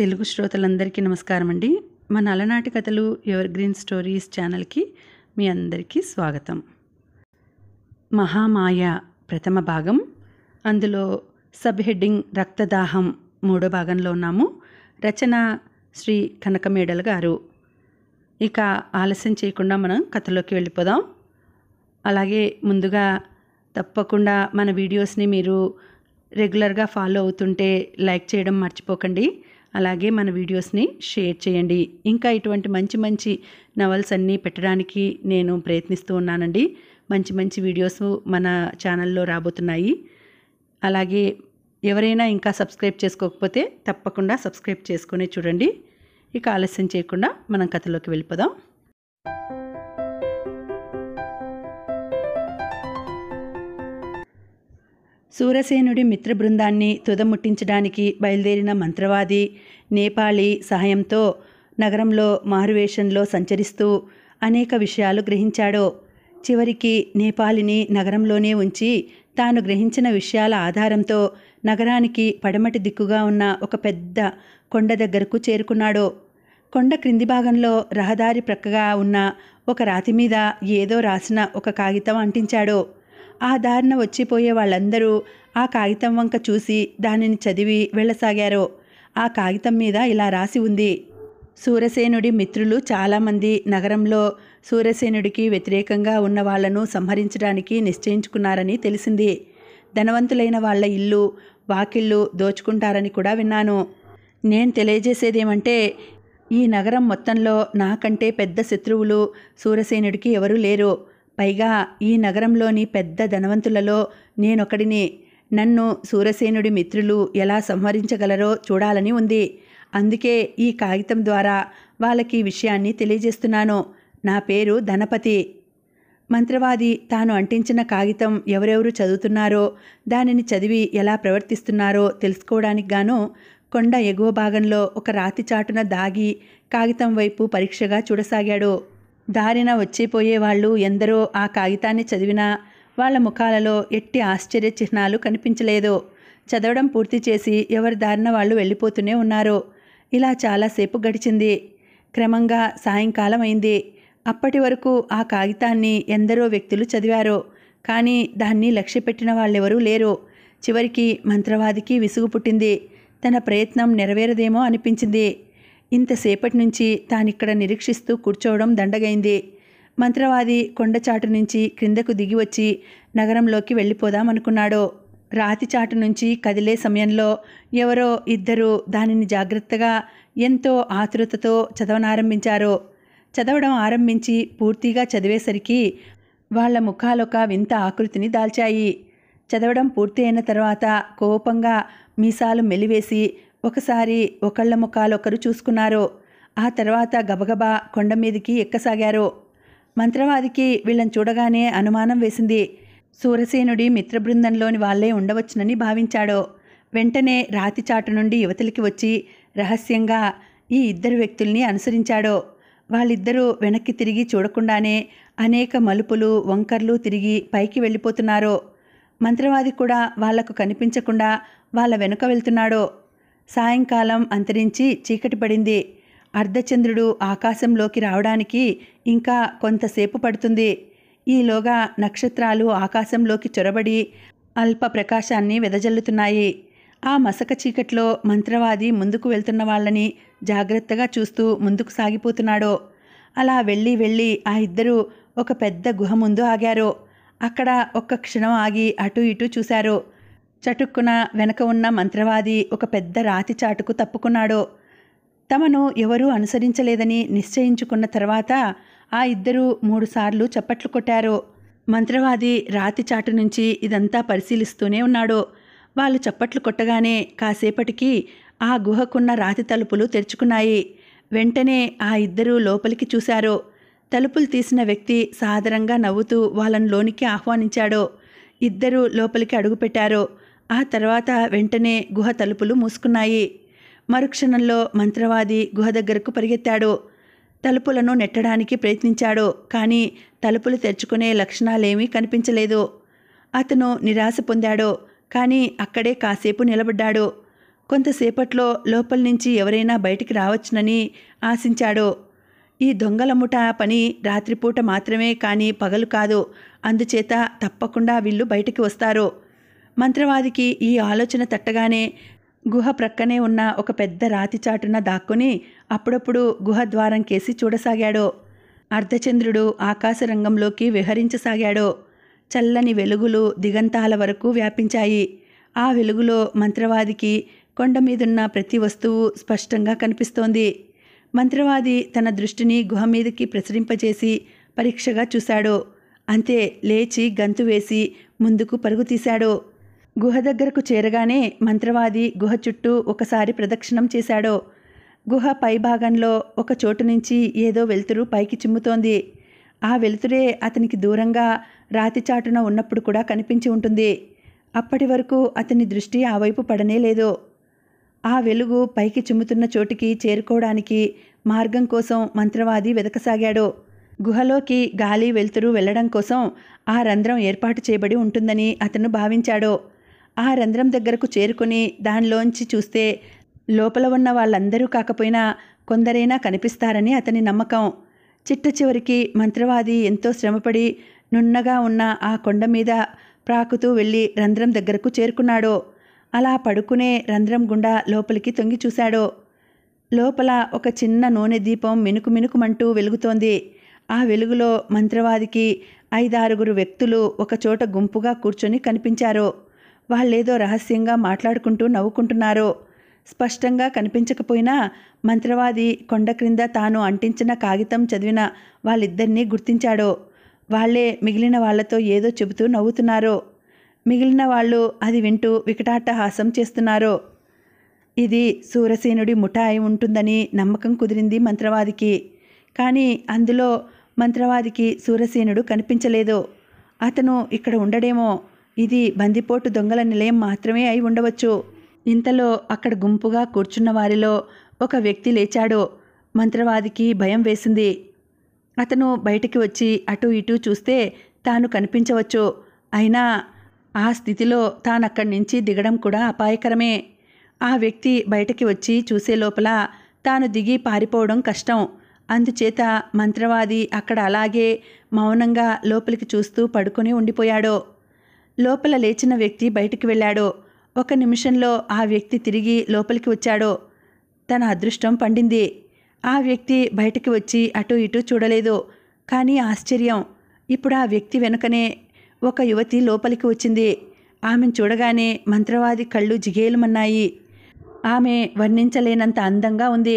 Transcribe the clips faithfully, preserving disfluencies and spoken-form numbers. తెలుగు శ్రోతలందరికీ నమస్కారం అండి. మన అలనాటి కథలు ఎవర్ గ్రీన్ స్టోరీస్ ఛానల్కి మీ అందరికీ స్వాగతం. మహా మాయ ప్రథమ భాగం, అందులో సబ్ హెడ్డింగ్ రక్తదాహం మూడో భాగంలో ఉన్నాము. రచన శ్రీ కనకమేడల గారు. ఇక ఆలస్యం చేయకుండా మనం కథలోకి వెళ్ళిపోదాం. అలాగే ముందుగా తప్పకుండా మన వీడియోస్ని మీరు రెగ్యులర్గా ఫాలో అవుతుంటే లైక్ చేయడం మర్చిపోకండి. అలాగే మన వీడియోస్ని షేర్ చేయండి. ఇంకా ఇటువంటి మంచి మంచి నవల్స్ అన్నీ పెట్టడానికి నేను ప్రయత్నిస్తూ ఉన్నానండి. మంచి మంచి వీడియోస్ మన ఛానల్లో రాబోతున్నాయి. అలాగే ఎవరైనా ఇంకా సబ్స్క్రైబ్ చేసుకోకపోతే తప్పకుండా సబ్స్క్రైబ్ చేసుకునే చూడండి. ఇక ఆలస్యం చేయకుండా మనం కథలోకి వెళ్ళిపోదాం. సూరసేనుడి మిత్రబృందాన్ని తుదముట్టించడానికి బయలుదేరిన మంత్రవాది నేపాళీ సహాయంతో నగరంలో మారువేషంలో సంచరిస్తూ అనేక విషయాలు గ్రహించాడో. చివరికి నేపాళీని నగరంలోనే ఉంచి తాను గ్రహించిన విషయాల ఆధారంతో నగరానికి పడమటి దిక్కుగా ఉన్న ఒక పెద్ద కొండ దగ్గరకు చేరుకున్నాడో. కొండ క్రింది భాగంలో రహదారి ప్రక్కగా ఉన్న ఒక రాతి మీద ఏదో రాసిన ఒక కాగితం అంటించాడో. ఆ దారిన వచ్చిపోయే వాళ్ళందరూ ఆ కాగితం వంక చూసి దానిని చదివి వెళ్ళసాగారు. ఆ కాగితం మీద ఇలా రాసి ఉంది: సూరసేనుడి మిత్రులు చాలామంది నగరంలో సూరసేనుడికి వ్యతిరేకంగా ఉన్న వాళ్లను సంహరించడానికి నిశ్చయించుకున్నారని తెలిసింది. ధనవంతులైన వాళ్ల ఇల్లు వాకిళ్ళు దోచుకుంటారని కూడా విన్నాను. నేను తెలియజేసేదేమంటే ఈ నగరం మొత్తంలో నాకంటే పెద్ద శత్రువులు సూరసేనుడికి ఎవరూ లేరు. పైగా ఈ నగరంలోని పెద్ద ధనవంతులలో నేనొకడిని. నన్ను సూరసేనుడి మిత్రులు ఎలా సంహరించగలరో చూడాలని ఉంది. అందుకే ఈ కాగితం ద్వారా వాళ్ళకి విషయాన్ని తెలియజేస్తున్నాను. నా పేరు ధనపతి. మంత్రవాది తాను అంటించిన కాగితం ఎవరెవరు చదువుతున్నారో, దానిని చదివి ఎలా ప్రవర్తిస్తున్నారో తెలుసుకోవడానికి గాను కొండ ఎగువ భాగంలో ఒక రాతి చాటున దాగి కాగితం వైపు పరీక్షగా చూడసాగాడు. దారిన వచ్చిపోయే వాళ్ళు ఎందరో ఆ కాగితాన్ని చదివినా వాళ్ళ ముఖాలలో ఎట్టి ఆశ్చర్య చిహ్నాలు కనిపించలేదు. చదవడం పూర్తి చేసి ఎవరి దారిన వాళ్ళు వెళ్ళిపోతూనే ఉన్నారు. ఇలా చాలాసేపు గడిచింది. క్రమంగా సాయంకాలం అయింది. అప్పటి వరకు ఆ కాగితాన్ని ఎందరో వ్యక్తులు చదివారు, కానీ దాన్ని లక్ష్యపెట్టిన వాళ్ళెవరూ లేరు. చివరికి మంత్రవాదికి విసుగు పుట్టింది. తన ప్రయత్నం నెరవేరదేమో అనిపించింది. ఇంతసేపటి నుంచి తానిక్కడ నిరీక్షిస్తూ కూర్చోవడం దండగైంది. మంత్రవాది కొండచాటు నుంచి క్రిందకు దిగివచ్చి నగరంలోకి వెళ్ళిపోదామనుకున్నాడు. రాతి చాటు నుంచి కదిలే సమయంలో ఎవరో ఇద్దరు దానిని జాగ్రత్తగా ఎంతో ఆతురతతో చదవనారంభించారు. చదవడం ఆరంభించి పూర్తిగా చదివేసరికి వాళ్ల ముఖాలొక వింత ఆకృతిని దాల్చాయి. చదవడం పూర్తి అయిన తర్వాత కోపంగా మీసాలు మెలివేసి ఒకసారి ఒకళ్ళ ముఖాలొకరు చూసుకున్నారు. ఆ తర్వాత గబగబా కొండ మీదికి ఎక్కసాగారు. మంత్రవాదికి వీళ్ళని చూడగానే అనుమానం వేసింది. సూరసేనుడి మిత్రబృందంలోని వాళ్లే ఉండవచ్చునని భావించాడు. వెంటనే రాతి చాటు నుండి యువతలికి వచ్చి రహస్యంగా ఈ ఇద్దరు వ్యక్తుల్ని అనుసరించాడు. వాళ్ళిద్దరూ వెనక్కి తిరిగి చూడకుండానే అనేక మలుపులు వంకర్లు తిరిగి పైకి వెళ్ళిపోతున్నారు. మంత్రవాది కూడా వాళ్లకు కనిపించకుండా వాళ్ళ వెనుక వెళ్తున్నాడు. సాయంకాలం అంతరించి చీకటి పడింది. అర్ధచంద్రుడు ఆకాశంలోకి రావడానికి ఇంకా కొంతసేపు పడుతుంది. ఈలోగా నక్షత్రాలు ఆకాశంలోకి చొరబడి అల్ప ప్రకాశాన్ని వెదజల్లుతున్నాయి. ఆ మసక చీకట్లో మంత్రవాది ముందుకు వెళ్తున్న వాళ్ళని జాగ్రత్తగా చూస్తూ ముందుకు సాగిపోతున్నాడు. అలా వెళ్ళి వెళ్ళి ఆ ఇద్దరూ ఒక పెద్ద గుహ ముందు ఆగారు. అక్కడ ఒక్క క్షణం ఆగి అటు ఇటు చూశారు. చటుక్కున వెనక ఉన్న మంత్రవాది ఒక పెద్ద రాతి చాటుకు తప్పుకున్నాడు. తమను ఎవరూ అనుసరించలేదని నిశ్చయించుకున్న తర్వాత ఆ ఇద్దరూ మూడుసార్లు చప్పట్లు కొట్టారు. మంత్రవాది రాతి చాటు నుంచి ఇదంతా పరిశీలిస్తూనే ఉన్నాడు. వాళ్ళు చప్పట్లు కొట్టగానే కాసేపటికి ఆ గుహకున్న రాతి తలుపులు తెరుచుకున్నాయి. వెంటనే ఆ ఇద్దరూ లోపలికి చూశారు. తలుపులు తీసిన వ్యక్తి సాదరంగా నవ్వుతూ వాళ్ళని లోనికి ఆహ్వానించాడు. ఇద్దరూ లోపలికి అడుగుపెట్టారు. ఆ తర్వాత వెంటనే గుహ తలుపులు మూసుకున్నాయి. మరుక్షణంలో మంత్రవాది గుహ దగ్గరకు పరిగెత్తాడు. తలుపులను నెట్టడానికి ప్రయత్నించాడు, కానీ తలుపులు తెరుచుకునే లక్షణాలేమీ కనిపించలేదు. అతను నిరాశ పొందాడు, కానీ అక్కడే కాసేపు నిలబడ్డాడు. కొంతసేపట్లో లోపల నుంచి ఎవరైనా బయటికి రావచ్చునని ఆశించాడు. ఈ దొంగల ముఠా పని రాత్రిపూట మాత్రమే కానీ పగలు కాదు. అందుచేత తప్పకుండా వీళ్ళు బయటికి వస్తారు. మంత్రవాదికి ఈ ఆలోచన తట్టగానే గుహ ప్రక్కనే ఉన్న ఒక పెద్ద రాతి చాటున దాక్కుని అప్పుడప్పుడు గుహ ద్వారం కేసి చూడసాగాడు. అర్ధచంద్రుడు ఆకాశరంగంలోకి విహరించసాగాడు. చల్లని వెలుగులు దిగంతాల వరకు వ్యాపించాయి. ఆ వెలుగులో మంత్రవాదికి కొండ మీదున్న ప్రతి వస్తువు స్పష్టంగా కనిపిస్తోంది. మంత్రవాది తన దృష్టిని గుహ మీదకి ప్రసరింపజేసి పరీక్షగా చూశాడు. అంతే, లేచి గంతు వేసి ముందుకు పరుగు తీశాడు. గుహ దగ్గరకు చేరగానే మంత్రవాది గుహ చుట్టూ ఒకసారి ప్రదక్షిణం చేశాడు. గుహ పైభాగంలో ఒక చోటు నుంచి ఏదో వెలుతురు పైకి చిమ్ముతోంది. ఆ వెలుతురే అతనికి దూరంగా రాతి చాటున ఉన్నప్పుడు కూడా కనిపించి ఉంటుంది. అప్పటి వరకు అతని దృష్టి ఆ వైపు పడనేలేదు. ఆ వెలుగు పైకి చిమ్ముతున్న చోటికి చేరుకోవడానికి మార్గం కోసం మంత్రవాది వెతకసాగాడు. గుహలోకి గాలి వెలుతురు వెళ్లడం కోసం ఆ రంధ్రం ఏర్పాటు చేయబడి ఉంటుందని అతను భావించాడు. ఆ రంధ్రం దగ్గరకు చేరుకుని దానిలోంచి చూస్తే లోపల ఉన్న వాళ్ళందరూ కాకపోయినా కొందరైనా కనిపిస్తారని అతని నమ్మకం. చిట్ట చివరికి మంత్రవాది ఎంతో శ్రమపడి నున్నగా ఉన్న ఆ కొండ మీద ప్రాకుతూ వెళ్ళి రంధ్రం దగ్గరకు చేరుకున్నాడు. అలా పడుకునే రంధ్రం గుండా లోపలికి తొంగి చూశాడు. లోపల ఒక చిన్న నూనె దీపం మినుకు మినుకుమంటూ వెలుగుతోంది. ఆ వెలుగులో మంత్రవాదికి ఐదారుగురు వ్యక్తులు ఒకచోట గుంపుగా కూర్చొని కనిపించారు. వాళ్ళేదో రహస్యంగా మాట్లాడుకుంటూ నవ్వుకుంటున్నారు. స్పష్టంగా కనిపించకపోయినా మంత్రవాది కొండ క్రింద తాను అంటించిన కాగితం చదివిన వాళ్ళిద్దరినీ గుర్తించాడు. వాళ్లే మిగిలిన వాళ్లతో ఏదో చెబుతూ నవ్వుతున్నారు. మిగిలిన వాళ్ళు అది వింటూ వికటాట్టహాసం చేస్తున్నారు. ఇది సూరసేనుడి ముఠా అయి ఉంటుందని నమ్మకం కుదిరింది మంత్రవాదికి. కానీ అందులో మంత్రవాదికి సూరసేనుడు కనిపించలేదు. అతను ఇక్కడ ఉండడేమో, ఇది బందిపోటు దొంగల నిలయం మాత్రమే అయి ఉండవచ్చు. ఇంతలో అక్కడ గుంపుగా కూర్చున్న వారిలో ఒక వ్యక్తి లేచాడు. మంత్రవాదికి భయం వేసింది. అతను బయటికి వచ్చి అటు ఇటు చూస్తే తాను కనిపించవచ్చు. అయినా ఆ స్థితిలో తానక్కడి నుంచి దిగడం కూడా అపాయకరమే. ఆ వ్యక్తి బయటికి వచ్చి చూసే లోపల తాను దిగి పారిపోవడం కష్టం. అందుచేత మంత్రవాది అక్కడ అలాగే మౌనంగా లోపలికి చూస్తూ పడుకొని ఉండిపోయాడు. లోపల లేచిన వ్యక్తి బయటికి వెళ్ళాడు. ఒక నిమిషంలో ఆ వ్యక్తి తిరిగి లోపలికి వచ్చాడు. తన అదృష్టం పండింది. ఆ వ్యక్తి బయటికి వచ్చి అటు ఇటు చూడలేదు. కానీ ఆశ్చర్యం, ఇప్పుడు ఆ వ్యక్తి వెనుకనే ఒక యువతి లోపలికి వచ్చింది. ఆమెను చూడగానే మంత్రవాది కళ్ళు జిగేలుమన్నాయి. ఆమె వర్ణించలేనంత అందంగా ఉంది.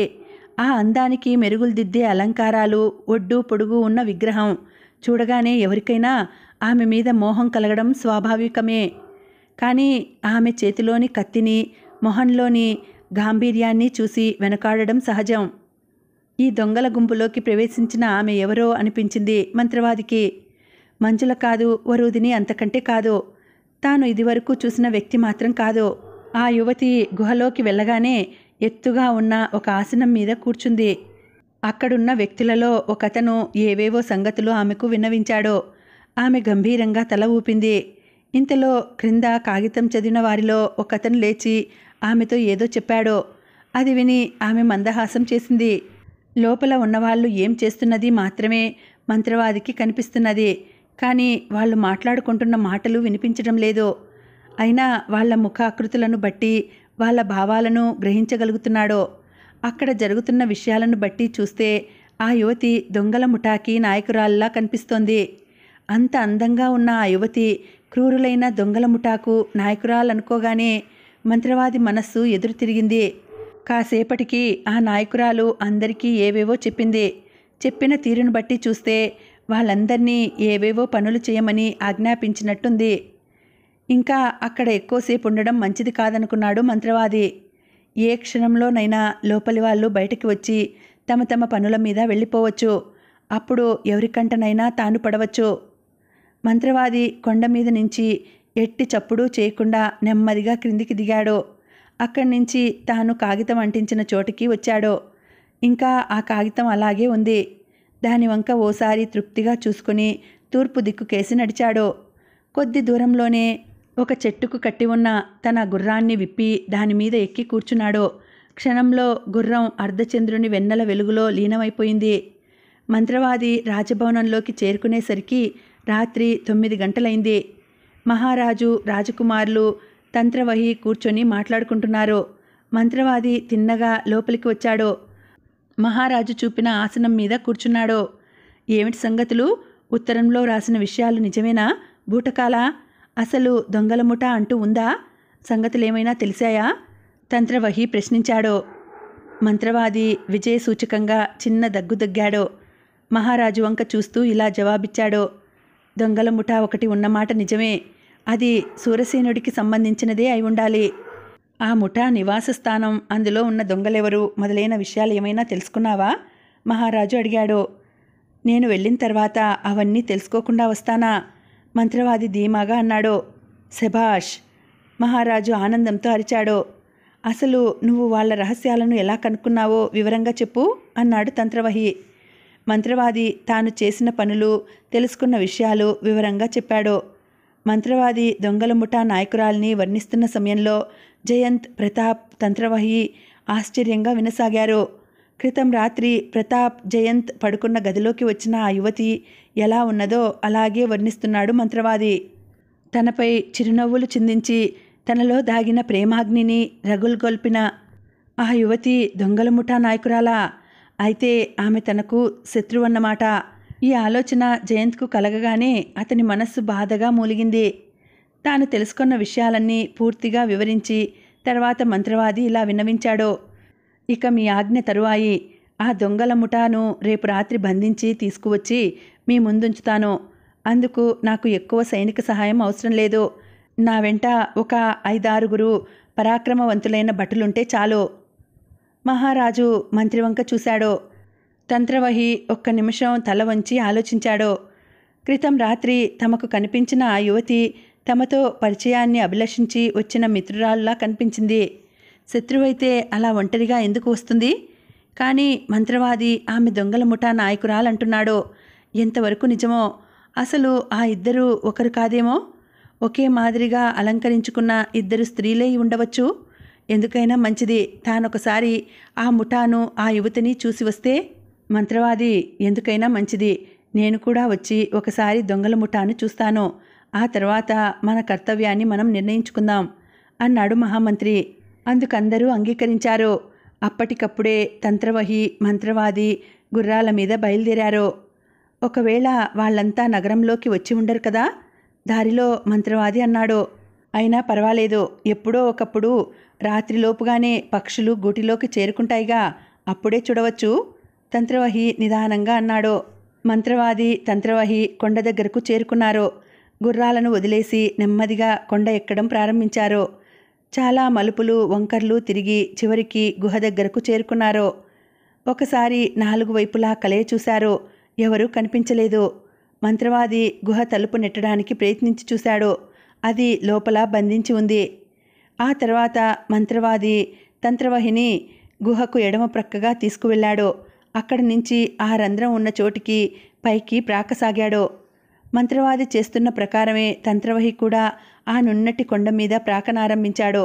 ఆ అందానికి మెరుగులు దిద్దే అలంకారాలు, ఒడ్డు పొడుగు ఉన్న విగ్రహం చూడగానే ఎవరికైనా ఆమె మీద మోహం కలగడం స్వాభావికమే. కానీ ఆమె చేతిలోని కత్తిని, మొహంలోని గాంభీర్యాన్ని చూసి వెనకాడడం సహజం. ఈ దొంగల గుంపులోకి ప్రవేశించిన ఆమె ఎవరో అనిపించింది మంత్రవాదికి. మంజుల కాదు, వరుదిని అంతకంటే కాదు, తాను ఇదివరకు చూసిన వ్యక్తి మాత్రం కాదు. ఆ యువతి గుహలోకి వెళ్ళగానే ఎత్తుగా ఉన్న ఒక ఆసనం మీద కూర్చుంది. అక్కడున్న వ్యక్తులలో ఒకతను ఏవేవో సంగతులు ఆమెకు విన్నవించాడు. ఆమె గంభీరంగా తల ఊపింది. ఇంతలో క్రింద కాగితం చదివిన వారిలో ఒకతను లేచి ఆమెతో ఏదో చెప్పాడు. అది విని ఆమె మందహాసం చేసింది. లోపల ఉన్నవాళ్ళు ఏం చేస్తున్నది మాత్రమే మంత్రవాదికి కనిపిస్తున్నది. కానీ వాళ్ళు మాట్లాడుకుంటున్న మాటలు వినిపించడం లేదు. అయినా వాళ్ళ ముఖాకృతులను బట్టి వాళ్ళ భావాలను గ్రహించగలుగుతున్నాడు. అక్కడ జరుగుతున్న విషయాలను బట్టి చూస్తే ఆ యువతి దొంగల ముఠాకి నాయకురాల్లా కనిపిస్తోంది. అంత అందంగా ఉన్న ఆ యువతి క్రూరులైన దొంగల ముఠాకు నాయకురాలనుకోగానే మంత్రవాది మనస్సు ఎదురు తిరిగింది. కాసేపటికి ఆ నాయకురాలు అందరికీ ఏవేవో చెప్పింది. చెప్పిన తీరును బట్టి చూస్తే వాళ్ళందరినీ ఏవేవో పనులు చేయమని ఆజ్ఞాపించినట్టుంది. ఇంకా అక్కడ ఎక్కువసేపు ఉండడం మంచిది కాదనుకున్నాడు మంత్రవాది. ఏ క్షణంలోనైనా లోపలి వాళ్ళు బయటికి వచ్చి తమ తమ పనుల మీద వెళ్ళిపోవచ్చు. అప్పుడు ఎవరికంటనైనా తాను పడవచ్చు. మంత్రవాది కొండ మీద నుంచి ఎట్టి చప్పుడు చేయకుండా నెమ్మదిగా క్రిందికి దిగాడు. అక్కడి నుంచి తాను కాగితం అంటించిన చోటికి వచ్చాడు. ఇంకా ఆ కాగితం అలాగే ఉంది. దాని వంక ఓసారి తృప్తిగా చూసుకుని తూర్పు దిక్కుకేసి నడిచాడు. కొద్ది దూరంలోనే ఒక చెట్టుకు కట్టి ఉన్న తన గుర్రాన్ని విప్పి దానిమీద ఎక్కి కూర్చున్నాడు. క్షణంలో గుర్రం అర్ధచంద్రుని వెన్నెల వెలుగులో లీనమైపోయింది. మంత్రవాది రాజభవనంలోకి చేరుకునేసరికి రాత్రి తొమ్మిది గంటలైంది. మహారాజు రాజకుమారులు తంత్రవహి కూర్చొని మాట్లాడుకుంటున్నారు. మంత్రవాది తిన్నగా లోపలికి వచ్చాడు. మహారాజు చూపిన ఆసనం మీద కూర్చున్నాడు. ఏమిటి సంగతులు? ఉత్తరంలో రాసిన విషయాలు నిజమేనా బూటకాల? అసలు దొంగల ముఠ అంటూ ఉందా? సంగతులేమైనా తెలిసాయా? తంత్రవహి ప్రశ్నించాడు. మంత్రవాది విజయ సూచకంగా చిన్న దగ్గు దగ్గాడు. మహారాజు వంక చూస్తూ ఇలా జవాబిచ్చాడు. దొంగల ముఠ ఒకటి ఉన్నమాట నిజమే. అది సూరసేనుడికి సంబంధించినదే అయి ఉండాలి. ఆ ముఠ నివాస స్థానం, అందులో ఉన్న దొంగలెవరు మొదలైన విషయాలు ఏమైనా తెలుసుకున్నావా? మహారాజు అడిగాడు. నేను వెళ్ళిన తర్వాత అవన్నీ తెలుసుకోకుండా వస్తానా? మంత్రవాది ధీమాగా అన్నాడు. శభాష్! మహారాజు ఆనందంతో అరిచాడు. అసలు నువ్వు వాళ్ళ రహస్యాలను ఎలా కనుక్కున్నావో వివరంగా చెప్పు అన్నాడు తంత్రవహి. మంత్రవాది తాను చేసిన పనులు, తెలుసుకున్న విషయాలు వివరంగా చెప్పాడు. మంత్రవాది దొంగల ముఠా నాయకురాల్ని వర్ణిస్తున్న సమయంలో జయంత్, ప్రతాప్, తంత్రవహి ఆశ్చర్యంగా వినసాగారు. క్రితం రాత్రి ప్రతాప్, జయంత్ పడుకున్న గదిలోకి వచ్చిన ఆ యువతి ఎలా ఉన్నదో అలాగే వర్ణిస్తున్నాడు మంత్రవాది. తనపై చిరునవ్వులు చిందించి తనలో దాగిన ప్రేమాగ్నిని రగుల్గొల్పిన ఆ యువతి దొంగల ముఠా నాయకురాలా? అయితే ఆమె తనకు శత్రువన్నమాట. ఈ ఆలోచన జయంత్కు కలగగానే అతని మనస్సు బాధగా మూలిగింది. తాను తెలుసుకున్న విషయాలన్నీ పూర్తిగా వివరించి తర్వాత మంత్రవాది ఇలా విన్నవించాడు. ఇక మీ ఆజ్ఞ తరువాయి. ఆ దొంగల ముఠాను రేపు రాత్రి బంధించి తీసుకువచ్చి మీ ముందుంచుతాను. అందుకు నాకు ఎక్కువ సైనిక సహాయం అవసరం లేదు. నా వెంట ఒక ఐదారుగురు పరాక్రమవంతులైన భటులుంటే చాలు. మహారాజు మంత్రివంక చూశాడు. తంత్రవహి ఒక్క నిమిషం తల వంచి ఆలోచించాడు. క్రితం రాత్రి తమకు కనిపించిన ఆ యువతి తమతో పరిచయాన్ని అభిలషించి వచ్చిన మిత్రురాలులా కనిపించింది. శత్రువైతే అలా ఒంటరిగా ఎందుకు వస్తుంది? కానీ మంత్రవాది ఆమె దొంగల ముఠా నాయకురాలంటున్నాడు. ఎంతవరకు నిజమో? అసలు ఆ ఇద్దరు ఒకరు కాదేమో. ఒకే మాదిరిగా అలంకరించుకున్న ఇద్దరు స్త్రీలే ఉండవచ్చు. ఎందుకైనా మంచిది తానొకసారి ఆ ముఠాను, ఆ యువతిని చూసి వస్తే. మంత్రవాది ఎందుకైనా మంచిది, నేను కూడా వచ్చి ఒకసారి దొంగల ముఠాను చూస్తాను. ఆ తర్వాత మన కర్తవ్యాన్ని మనం నిర్ణయించుకుందాం అన్నాడు మహామంత్రి. అందుకందరూ అంగీకరించారు. అప్పటికప్పుడే తంత్రవహి, మంత్రవాది గుర్రాల మీద బయలుదేరారు. ఒకవేళ వాళ్ళంతా నగరంలోకి వచ్చి ఉండరు కదా? దారిలో మంత్రవాది అన్నాడు. అయినా పర్వాలేదు, ఎప్పుడో ఒకప్పుడు రాత్రిలోపుగానే పక్షులు గూటిలోకి చేరుకుంటాయిగా, అప్పుడే చూడవచ్చు తంత్రవహి నిదానంగా అన్నాడు. మంత్రవాది, తంత్రవహి కొండ దగ్గరకు చేరుకున్నారు. గుర్రాలను వదిలేసి నెమ్మదిగా కొండ ఎక్కడం ప్రారంభించారు. చాలా మలుపులు, వంకర్లు తిరిగి చివరికి గుహ దగ్గరకు చేరుకున్నారు. ఒకసారి నాలుగు వైపులా కలయ చూశారు. ఎవరూ కనిపించలేదు. మంత్రవాది గుహ తలుపు నెట్టడానికి ప్రయత్నించి చూశాడు. అది లోపల బంధించి ఉంది. ఆ తర్వాత మంత్రవాది తంత్రవహిని గుహకు ఎడమ ప్రక్కగా తీసుకువెళ్ళాడు. అక్కడి నుంచి ఆ రంధ్రం ఉన్న చోటికి పైకి ప్రాకసాగాడు. మంత్రవాది చేస్తున్న ప్రకారమే తంత్రవహి కూడా ఆ నున్నటి కొండ మీద ప్రాకనారంభించాడు.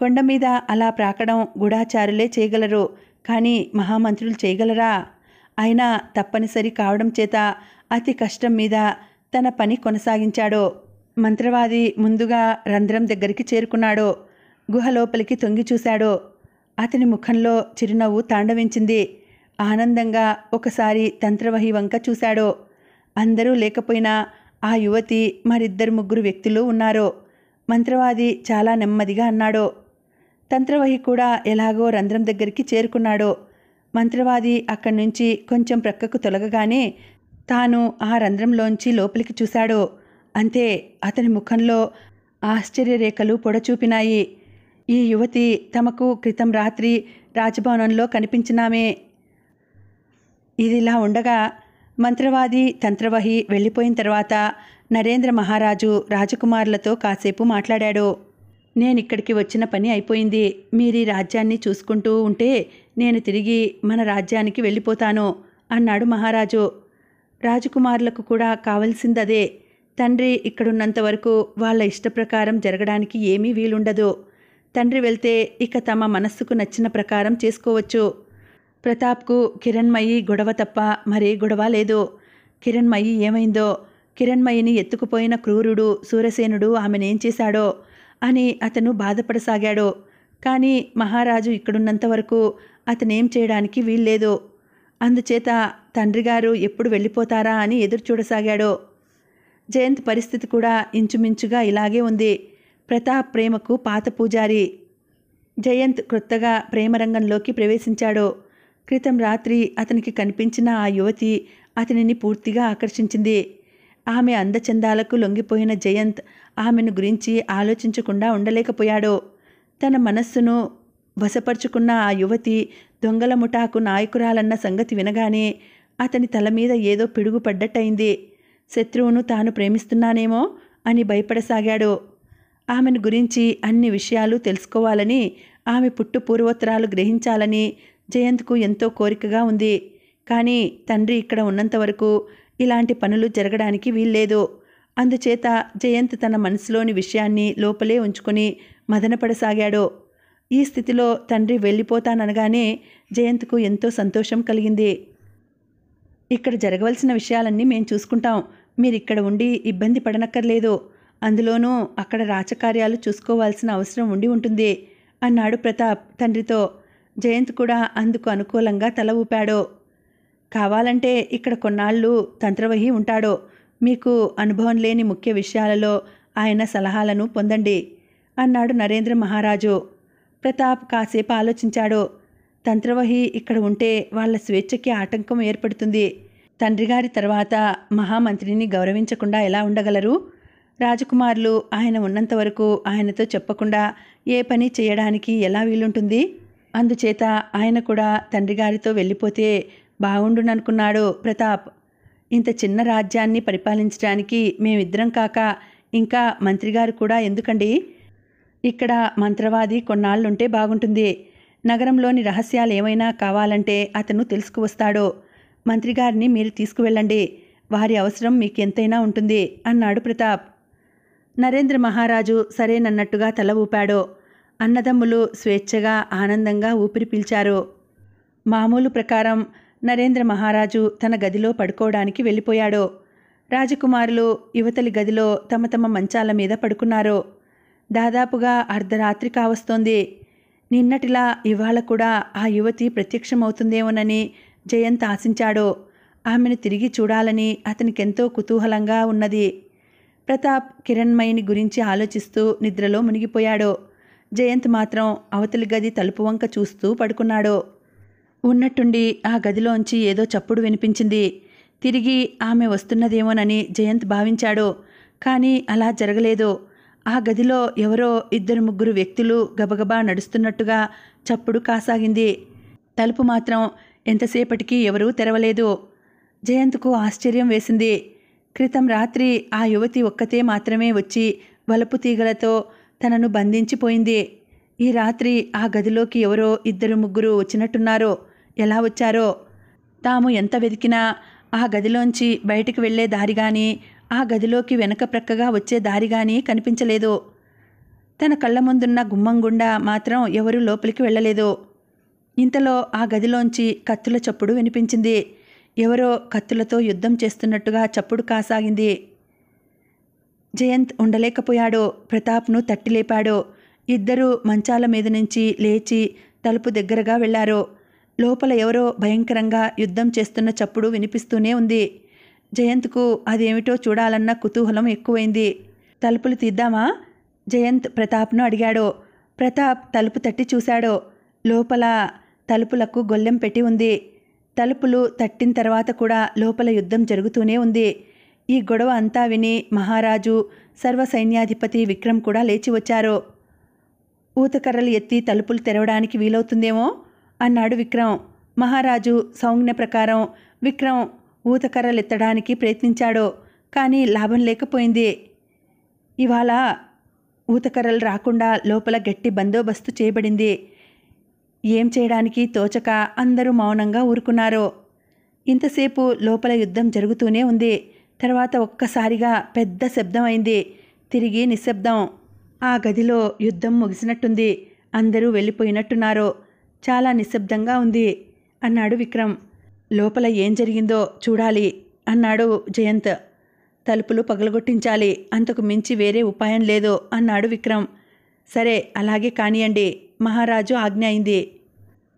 కొండ మీద అలా ప్రాకడం గూఢాచారులే చేయగలరు, కానీ మహామంత్రులు చేయగలరా? అయినా తప్పనిసరి కావడం చేత అతి కష్టం మీద తన పని కొనసాగించాడు. మంత్రవాది ముందుగా రంధ్రం దగ్గరికి చేరుకున్నాడు. గుహలోపలికి తొంగి చూశాడు. అతని ముఖంలో చిరునవ్వు తాండవించింది. ఆనందంగా ఒకసారి తంత్రవహి వంక చూశాడు. అందరూ లేకపోయినా ఆ యువతి, మరిద్దరు ముగ్గురు వ్యక్తులు ఉన్నారు. మంత్రవాది చాలా నెమ్మదిగా అన్నాడు. తంత్రవహి కూడా ఎలాగో రంధ్రం దగ్గరికి చేరుకున్నాడు. మంత్రవాది అక్కడి నుంచి కొంచెం ప్రక్కకు తొలగగానే తాను ఆ రంధ్రంలోంచి లోపలికి చూశాడు. అంతే, అతని ముఖంలో ఆశ్చర్యరేఖలు పొడచూపినాయి. ఈ యువతి తమకు క్రితం రాత్రి రాజభవనంలో కనిపించినామే. ఇదిలా ఉండగా మంత్రవాది, తంత్రవహి వెళ్ళిపోయిన తర్వాత నరేంద్ర మహారాజు రాజకుమారులతో కాసేపు మాట్లాడాడు. నేనిక్కడికి వచ్చిన పని అయిపోయింది. మీరీ రాజ్యాన్ని చూసుకుంటూ ఉంటే నేను తిరిగి మన రాజ్యానికి వెళ్ళిపోతాను అన్నాడు మహారాజు. రాజకుమారులకు కూడా కావలసిందదే. తండ్రి ఇక్కడున్నంత వరకు వాళ్ళ ఇష్టప్రకారం జరగడానికి ఏమీ వీలుండదు. తండ్రి వెళ్తే ఇక తమ మనస్సుకు నచ్చిన ప్రకారం చేసుకోవచ్చు. ప్రతాప్కు కిరణ్మయి గొడవ తప్ప మరే గొడవ లేదు. కిరణ్మయి ఏమైందో, కిరణ్మయిని ఎత్తుకుపోయిన క్రూరుడు సూరసేనుడు ఆమెనేం చేశాడో అని అతను బాధపడసాగాడు. కానీ మహారాజు ఇక్కడున్నంత వరకు అతనేం చేయడానికి వీల్లేదు. అందుచేత తండ్రి గారు ఎప్పుడు వెళ్ళిపోతారా అని ఎదురు చూడసాగాడు. జయంత్ పరిస్థితి కూడా ఇంచుమించుగా ఇలాగే ఉంది. ప్రతాప్ ప్రేమకు పాత పూజారి, జయంత్ క్రొత్తగా ప్రేమరంగంలోకి ప్రవేశించాడు. క్రితం రాత్రి అతనికి కనిపించిన ఆ యువతి అతనిని పూర్తిగా ఆకర్షించింది. ఆమె అందచందాలకు లొంగిపోయిన జయంత్ ఆమెను గురించి ఆలోచించకుండా ఉండలేకపోయాడు. తన మనస్సును వశపరుచుకున్న ఆ యువతి దొంగల ముఠాకు నాయకురాలన్న సంగతి వినగానే అతని తల మీద ఏదో పిడుగుపడ్డట్టయింది. శత్రువును తాను ప్రేమిస్తున్నానేమో అని భయపడసాగాడు. ఆమెను గురించి అన్ని విషయాలు తెలుసుకోవాలని, ఆమె పుట్టు పూర్వోత్తరాలు గ్రహించాలని జయంత్కు ఎంతో కోరికగా ఉంది. కానీ తండ్రి ఇక్కడ ఉన్నంత వరకు ఇలాంటి పనులు జరగడానికి వీల్లేదు. అందుచేత జయంత్ తన మనసులోని విషయాన్ని లోపలే ఉంచుకుని మదనపడసాగాడు. ఈ స్థితిలో తండ్రి వెళ్ళిపోతాననగానే జయంత్కు ఎంతో సంతోషం కలిగింది. ఇక్కడ జరగవలసిన విషయాలన్నీ మేము చూసుకుంటాం, మీరిక్కడ ఉండి ఇబ్బంది పడనక్కర్లేదు, అందులోనూ అక్కడ రాచకార్యాలు చూసుకోవాల్సిన అవసరం ఉండి ఉంటుంది అన్నాడు ప్రతాప్ తండ్రితో. జయంత్ కూడా అందుకు అనుకూలంగా తల ఊపాడు. కావాలంటే ఇక్కడ కొన్నాళ్ళు తంత్రవహి ఉంటాడు, మీకు అనుభవం లేని ముఖ్య విషయాలలో ఆయన సలహాలను పొందండి అన్నాడు నరేంద్ర మహారాజు. ప్రతాప్ కాసేపు ఆలోచించాడు. తంత్రవహి ఇక్కడ ఉంటే వాళ్ళ స్వేచ్ఛకి ఆటంకం ఏర్పడుతుంది. తండ్రిగారి తర్వాత మహామంత్రిని గౌరవించకుండా ఎలా ఉండగలరు? రాజకుమారులు ఆయన ఉన్నంత వరకు ఆయనతో చెప్పకుండా ఏ పని చేయడానికి ఎలా వీలుంటుంది? అందుచేత ఆయన కూడా తండ్రిగారితో వెళ్ళిపోతే బాగుండుననుకున్నాడు ప్రతాప్. ఇంత చిన్న రాజ్యాన్ని పరిపాలించడానికి మేమిద్దరం కాక ఇంకా మంత్రిగారు కూడా ఎందుకండి? ఇక్కడ మంత్రవాది కొన్నాళ్ళుంటే బాగుంటుంది. నగరంలోని రహస్యాలు ఏమైనా కావాలంటే అతను తెలుసుకువస్తాడు. మంత్రిగారిని మీరు తీసుకువెళ్ళండి, వారి అవసరం మీకు ఎంతైనా ఉంటుంది అన్నాడు ప్రతాప్. నరేంద్ర మహారాజు సరేనన్నట్టుగా తల ఊపాడు. అన్నదమ్ములు స్వేచ్ఛగా ఆనందంగా ఊపిరి పీల్చారు. మామూలు ప్రకారం నరేంద్ర మహారాజు తన గదిలో పడుకోవడానికి వెళ్ళిపోయాడు. రాజకుమారులు యువతలి గదిలో తమ తమ మంచాల మీద పడుకున్నారు. దాదాపుగా అర్ధరాత్రి కావస్తోంది. నిన్నటిలా ఇవాళ కూడా ఆ యువతి ప్రత్యక్షమవుతుందేమోనని జయంత్ ఆశించాడు. ఆమెను తిరిగి చూడాలని అతనికెంతో కుతూహలంగా ఉన్నది. ప్రతాప్ కిరణ్మయిని గురించి ఆలోచిస్తూ నిద్రలో మునిగిపోయాడు. జయంత్ మాత్రం అవతలి గది తలుపు వంక చూస్తూ పడుకున్నాడు. ఉన్నట్టుండి ఆ గదిలోంచి ఏదో చప్పుడు వినిపించింది. తిరిగి ఆమె వస్తున్నదేమోనని జయంత్ భావించాడు. కానీ అలా జరగలేదు. ఆ గదిలో ఎవరో ఇద్దరు ముగ్గురు వ్యక్తులు గబగబా నడుస్తున్నట్టుగా చప్పుడు కాసాగింది. తలుపు మాత్రం ఎంతసేపటికి ఎవరూ తెరవలేదు. జయంత్కు ఆశ్చర్యం వేసింది. క్రితం రాత్రి ఆ యువతి ఒక్కతే మాత్రమే వచ్చి వలపు తీగలతో తనను బంధించిపోయింది. ఈ రాత్రి ఆ గదిలోకి ఎవరో ఇద్దరు ముగ్గురు వచ్చినట్టున్నారో, ఎలా వచ్చారో. తాము ఎంత వెతికినా ఆ గదిలోంచి బయటికి వెళ్లే దారి కానీ ఆ గదిలోకి వెనక ప్రక్కగా వచ్చే దారి కానీ కనిపించలేదు. తన కళ్ళ ముందున్న గుమ్మం గుండా మాత్రం ఎవరూ లోపలికి వెళ్ళలేదు. ఇంతలో ఆ గదిలోంచి కత్తుల చప్పుడు వినిపించింది. ఎవరో కత్తులతో యుద్ధం చేస్తున్నట్టుగా చప్పుడు కాసాగింది. జయంత్ ఉండలేకపోయాడు. ప్రతాప్ను తట్టిలేపాడు. ఇద్దరూ మంచాల మీద నుంచి లేచి తలుపు దగ్గరగా వెళ్లారు. లోపల ఎవరో భయంకరంగా యుద్ధం చేస్తున్న చప్పుడు వినిపిస్తూనే ఉంది. జయంత్కు అదేమిటో చూడాలన్న కుతూహలం ఎక్కువైంది. తలుపులు తీద్దామా? జయంత్ ప్రతాప్ను అడిగాడు. ప్రతాప్ తలుపు తట్టి చూశాడు. లోపల తలుపులకు గొల్లెం పెట్టి ఉంది. తలుపులు తట్టిన తర్వాత కూడా లోపల యుద్ధం జరుగుతూనే ఉంది. ఈ గొడవ అంతా విని మహారాజు సర్వసైన్యాధిపతి విక్రమ్ కూడా లేచి వచ్చారు. ఊతకర్రలు ఎత్తి తలుపులు తెరవడానికి వీలవుతుందేమో అన్నాడు విక్రమ్. మహారాజు సౌజ్ఞ ప్రకారం విక్రమ్ ఊతకర్రలెత్తడానికి ప్రయత్నించాడు. కానీ లాభం లేకపోయింది. ఇవాళ ఊతకర్రలు రాకుండా లోపల గట్టి బందోబస్తు చేయబడింది. ఏం చేయడానికి తోచక అందరూ మౌనంగా ఊరుకున్నారు. ఇంతసేపు లోపల యుద్ధం జరుగుతూనే ఉంది. తర్వాత ఒక్కసారిగా పెద్ద శబ్దం అయింది. తిరిగి నిశ్శబ్దం. ఆ గదిలో యుద్ధం ముగిసినట్టుంది. అందరూ వెళ్ళిపోయినట్టున్నారు. చాలా నిశ్శబ్దంగా ఉంది అన్నాడు విక్రమ్. లోపల ఏం జరిగిందో చూడాలి అన్నాడు జయంత్. తలుపులు పగలగొట్టించాలి, అంతకు మించి వేరే ఉపాయం లేదు అన్నాడు విక్రమ్. సరే అలాగే కానియండి, మహారాజు ఆజ్ఞ అయింది.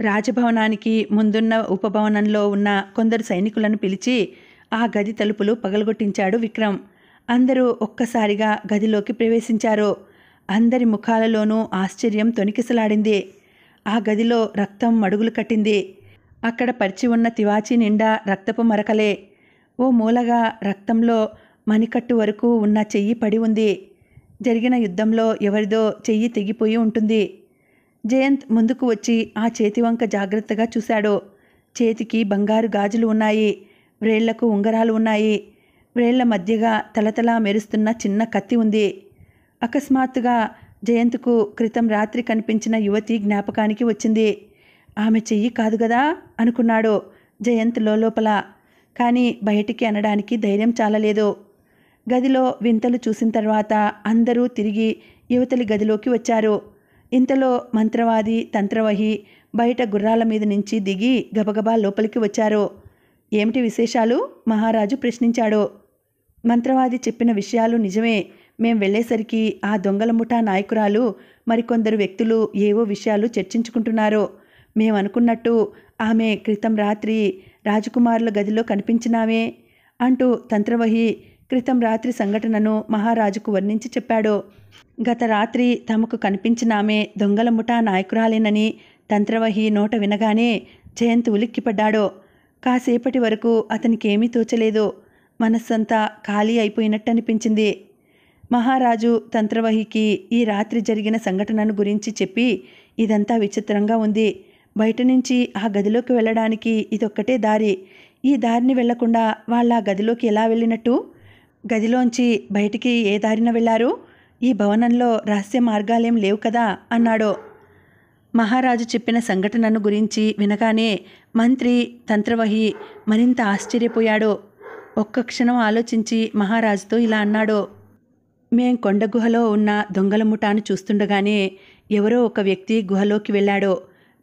రాజభవనానికి ముందున్న ఉపభవనంలో ఉన్న కొందరు సైనికులను పిలిచి ఆ గది తలుపులు పగలగొట్టించాడు విక్రమ్. అందరూ ఒక్కసారిగా గదిలోకి ప్రవేశించారు. అందరి ముఖాలలోనూ ఆశ్చర్యం తొణికిసలాడింది. ఆ గదిలో రక్తం మడుగులు కట్టింది. అక్కడ పరిచి ఉన్న తివాచీ నిండా రక్తపు మరకలే. ఓ మూలగా రక్తంలో మణికట్టు వరకు ఉన్న చెయ్యి పడి ఉంది. జరిగిన యుద్ధంలో ఎవరిదో చెయ్యి తెగిపోయి ఉంటుంది. జయంత్ ముందుకు వచ్చి ఆ చేతి వంక జాగ్రత్తగా చూశాడు. చేతికి బంగారు గాజులు ఉన్నాయి, వ్రేళ్లకు ఉంగరాలు ఉన్నాయి, వ్రేళ్ల మధ్యగా తలతలా మెరుస్తున్న చిన్న కత్తి ఉంది. అకస్మాత్తుగా జయంత్కు క్రితం రాత్రి కనిపించిన యువతి జ్ఞాపకానికి వచ్చింది. ఆమె చెయ్యి కాదు కదా అనుకున్నాడు జయంత్ లోపల. కానీ బయటికి అనడానికి ధైర్యం చాలలేదు. గదిలో వింతలు చూసిన తర్వాత అందరూ తిరిగి యువతలి గదిలోకి వచ్చారు. ఇంతలో మంత్రవాది తంత్రవహి బయట గుర్రాల మీద నుంచి దిగి గబగబా లోపలికి వచ్చారు. ఏమిటి విశేషాలు? మహారాజు ప్రశ్నించాడు. మంత్రవాది చెప్పిన విషయాలు నిజమే. మేం వెళ్ళేసరికి ఆ దొంగల ముఠా నాయకురాలు మరికొందరు వ్యక్తులు ఏవో విషయాలు చర్చించుకుంటున్నారు. మేమనుకున్నట్టు ఆమె క్రితం రాత్రి రాజకుమారుల గదిలో కనిపించినామే అంటూ తంత్రవహి క్రితం రాత్రి సంఘటనను మహారాజుకు వర్ణించి చెప్పాడు. గత రాత్రి తమకు కనిపించినామే దొంగల ముఠా నాయకురాలేనని తంత్రవహి నోట వినగానే జయంత్ ఉలిక్కిపడ్డాడు. కాసేపటి వరకు అతనికేమీ తోచలేదు. మనస్సంతా ఖాళీ అయిపోయినట్టు అనిపించింది. మహారాజు తంత్రవహికి ఈ రాత్రి జరిగిన సంఘటనను గురించి చెప్పి, ఇదంతా విచిత్రంగా ఉంది, బయట నుంచి ఆ గదిలోకి వెళ్ళడానికి ఇదొక్కటే దారి, ఈ దారిని వెళ్లకుండా వాళ్ళ గదిలోకి ఎలా వెళ్ళినట్టు, గదిలోంచి బయటికి ఏ దారిన వెళ్ళారు, ఈ భవనంలో రహస్య మార్గాలేం లేవు కదా అన్నాడు. మహారాజు చెప్పిన సంఘటనను గురించి వినగానే మంత్రి తంత్రవహి మరింత ఆశ్చర్యపోయాడు. ఒక్క క్షణం ఆలోచించి మహారాజుతో ఇలా అన్నాడు. మేం కొండ గుహలో ఉన్న దొంగల ముఠాను చూస్తుండగానే ఎవరో ఒక వ్యక్తి గుహలోకి వెళ్ళాడో,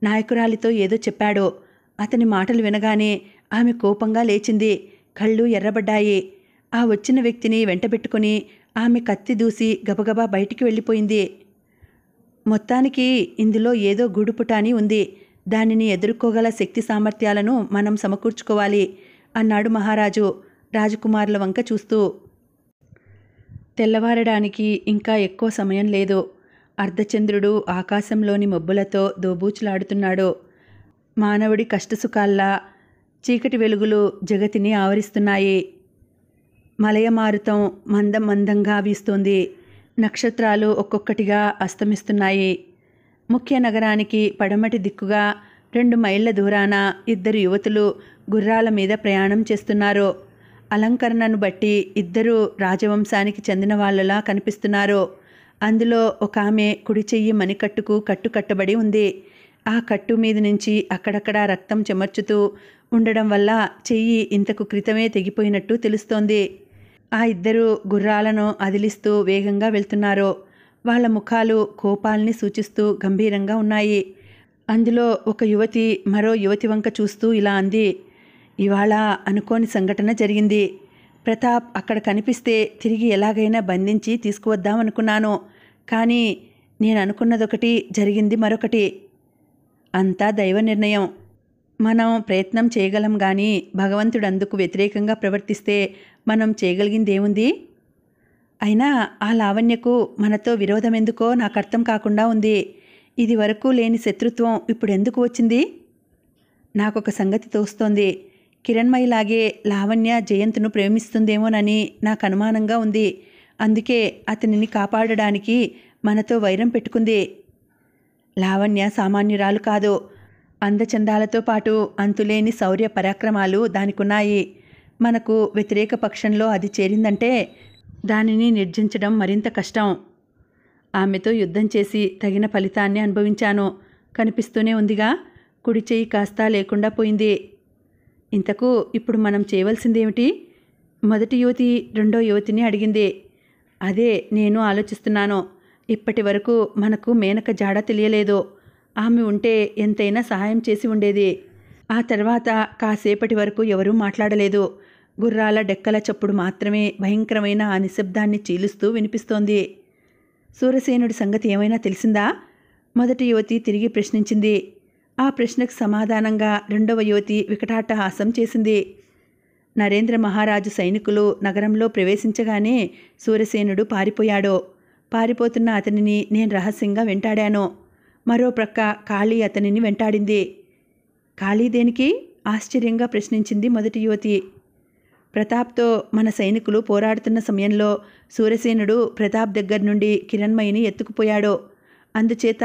నాయకురాలితో ఏదో చెప్పాడో. అతని మాటలు వినగానే ఆమె కోపంగా లేచింది, కళ్ళు ఎర్రబడ్డాయి. ఆ వచ్చిన వ్యక్తిని వెంటబెట్టుకుని ఆమె కత్తి దూసి గబగబా బయటికి వెళ్ళిపోయింది. మొత్తానికి ఇందులో ఏదో గూడుపుటాని ఉంది, దానిని ఎదుర్కోగల శక్తి సామర్థ్యాలను మనం సమకూర్చుకోవాలి అన్నాడు మహారాజు రాజకుమారుల వంక చూస్తూ. తెల్లవారడానికి ఇంకా ఎక్కువ సమయం లేదు. అర్ధచంద్రుడు ఆకాశంలోని మబ్బులతో దోబూచులాడుతున్నాడు. మానవుడి కష్టసుఖాల్లా చీకటి వెలుగులు జగతిని ఆవరిస్తున్నాయి. మలయమారుతం మందం మందంగా వీస్తోంది. నక్షత్రాలు ఒక్కొక్కటిగా అస్తమిస్తున్నాయి. ముఖ్య నగరానికి పడమటి దిక్కుగా రెండు మైళ్ళ దూరాన ఇద్దరు యువతులు గుర్రాల మీద ప్రయాణం చేస్తున్నారు. అలంకరణను బట్టి ఇద్దరు రాజవంశానికి చెందిన వాళ్ళలా కనిపిస్తున్నారు. అందులో ఒక ఆమె కుడి చెయ్యి మణికట్టుకు కట్టు కట్టబడి ఉంది. ఆ కట్టు మీద నుంచి అక్కడక్కడా రక్తం చెమర్చుతూ ఉండడం వల్ల చెయ్యి ఇంతకు క్రితమే తెగిపోయినట్టు తెలుస్తోంది. ఆ ఇద్దరు గుర్రాలను అదిలిస్తూ వేగంగా వెళ్తున్నారు. వాళ్ళ ముఖాలు కోపాల్ని సూచిస్తూ గంభీరంగా ఉన్నాయి. అందులో ఒక యువతి మరో యువతి వంక చూస్తూ ఇలా అంది. ఇవాళ అనుకోని సంఘటన జరిగింది. ప్రతాప్ అక్కడ కనిపిస్తే తిరిగి ఎలాగైనా బంధించి తీసుకువద్దామనుకున్నాను. కానీ నేను అనుకున్నదొకటి, జరిగింది మరొకటి. అంతా దైవ నిర్ణయం. మనం ప్రయత్నం చేయగలం కానీ భగవంతుడు అందుకు వ్యతిరేకంగా ప్రవర్తిస్తే మనం చేయగలిగిందేముంది? అయినా ఆ లావణ్యకు మనతో విరోధం ఎందుకో నాకు అర్థం కాకుండా ఉంది. ఇది వరకు లేని శత్రుత్వం ఇప్పుడెందుకు వచ్చింది? నాకొక సంగతి తోస్తోంది. కిరణ్మయిలాగే లావణ్య జయంత్ను ప్రేమిస్తుందేమోనని నాకు అనుమానంగా ఉంది. అందుకే అతనిని కాపాడడానికి మనతో వైరం పెట్టుకుంది. లావణ్య సామాన్యురాలు కాదు. అందచందాలతో పాటు అంతులేని శౌర్య పరాక్రమాలు దానికున్నాయి. మనకు వ్యతిరేక పక్షంలో అది చేరిందంటే దానిని నిర్జించడం మరింత కష్టం. ఆమెతో యుద్ధం చేసి తగిన ఫలితాన్ని అనుభవించాను. కనిపిస్తూనే ఉందిగా, కుడి చెయ్యి కాస్తా లేకుండా పోయింది. ఇంతకు ఇప్పుడు మనం చేయవలసిందేమిటి? మొదటి యువతి రెండో యువతిని అడిగింది. అదే నేను ఆలోచిస్తున్నాను. ఇప్పటి వరకు మనకు మేనక జాడ తెలియలేదు. ఆమె ఉంటే ఎంతైనా సహాయం చేసి ఉండేది. ఆ తర్వాత కాసేపటి వరకు ఎవరూ మాట్లాడలేదు. గుర్రాల డెక్కల చప్పుడు మాత్రమే భయంకరమైన ఆ నిశ్శబ్దాన్ని చీలుస్తూ వినిపిస్తోంది. సూరసేనుడి సంగతి ఏమైనా తెలిసిందా? మొదటి యువతి తిరిగి ప్రశ్నించింది. ఆ ప్రశ్నకు సమాధానంగా రెండవ యువతి వికటాటహాసం చేసింది. నరేంద్ర మహారాజు సైనికులు నగరంలో ప్రవేశించగానే సూరసేనుడు పారిపోయాడు. పారిపోతున్న అతనిని నేను రహస్యంగా వెంటాడాను. మరో ప్రక్క కాళీ అతనిని వెంటాడింది. కాళీ దేనికి? ఆశ్చర్యంగా ప్రశ్నించింది మొదటి యువతి. ప్రతాప్తో మన సైనికులు పోరాడుతున్న సమయంలో సూరసేనుడు ప్రతాప్ దగ్గర నుండి కిరణ్మయిని ఎత్తుకుపోయాడు. అందుచేత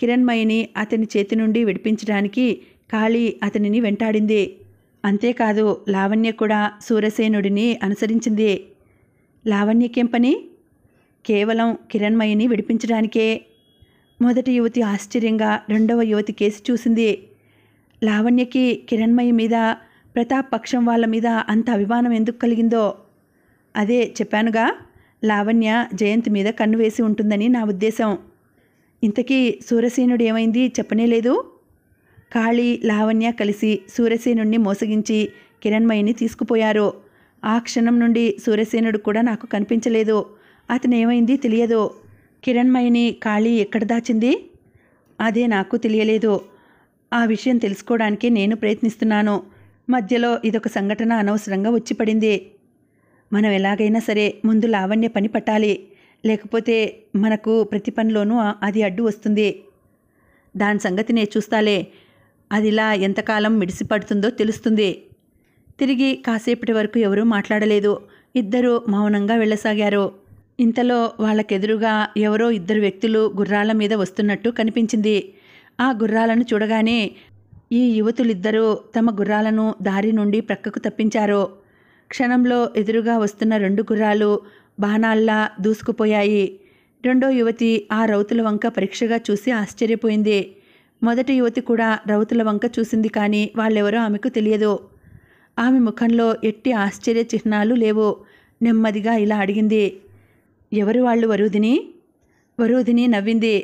కిరణ్మయిని అతని చేతి నుండి విడిపించడానికి కాళీ అతనిని వెంటాడింది. అంతేకాదు, లావణ్య కూడా సూరసేనుడిని అనుసరించింది. లావణ్యకేం పని? కేవలం కిరణ్మయిని విడిపించడానికే. మొదటి యువతి ఆశ్చర్యంగా రెండవ యువతి కేసి చూసింది. లావణ్యకి కిరణ్మయి మీద, ప్రతాప్ పక్షం వాళ్ళ మీద అంత అభిమానం ఎందుకు కలిగిందో? అదే చెప్పానుగా, లావణ్య జయంతి మీద కన్ను వేసి ఉంటుందని నా ఉద్దేశం. ఇంతకీ సూరసేనుడు ఏమైంది చెప్పనేలేదు. కాళీ లావణ్య కలిసి సూరసేనుడిని మోసగించి కిరణ్మయిని తీసుకుపోయారు. ఆ క్షణం నుండి సూరసేనుడు కూడా నాకు కనిపించలేదు. అతనేమైంది తెలియదు. కిరణ్మయిని కాళీ ఎక్కడ దాచింది? అదే నాకు తెలియలేదు. ఆ విషయం తెలుసుకోవడానికి నేను ప్రయత్నిస్తున్నాను. మధ్యలో ఇదొక సంఘటన అనవసరంగా వచ్చిపడింది. మనం ఎలాగైనా సరే ముందు లావణ్య పని పట్టాలి. లేకపోతే మనకు ప్రతి పనిలోనూ అది అడ్డు వస్తుంది. దాని సంగతి నేను చూస్తాలే. అదిలా ఎంతకాలం మిడిసిపడుతుందో తెలుస్తుంది. తిరిగి కాసేపటి వరకు ఎవరూ మాట్లాడలేదు. ఇద్దరూ మౌనంగా వెళ్ళసాగారు. ఇంతలో వాళ్ళకెదురుగా ఎవరో ఇద్దరు వ్యక్తులు గుర్రాల మీద వస్తున్నట్టు కనిపించింది. ఆ గుర్రాలను చూడగానే ఈ యువతులిద్దరూ తమ గుర్రాలను దారి నుండి ప్రక్కకు తప్పించారు. క్షణంలో ఎదురుగా వస్తున్న రెండు గుర్రాలు బాణాల్లా దూసుకుపోయాయి. రెండో యువతి ఆ రౌతుల వంక పరీక్షగా చూసి ఆశ్చర్యపోయింది. మొదటి యువతి కూడా రౌతుల వంక చూసింది. కానీ వాళ్ళెవరో ఆమెకు తెలియదు. ఆమె ముఖంలో ఎట్టి ఆశ్చర్య చిహ్నాలు లేవు. నెమ్మదిగా ఇలా అడిగింది, ఎవరు వాళ్ళు వరూధిని? వరూధిని నవ్వింది.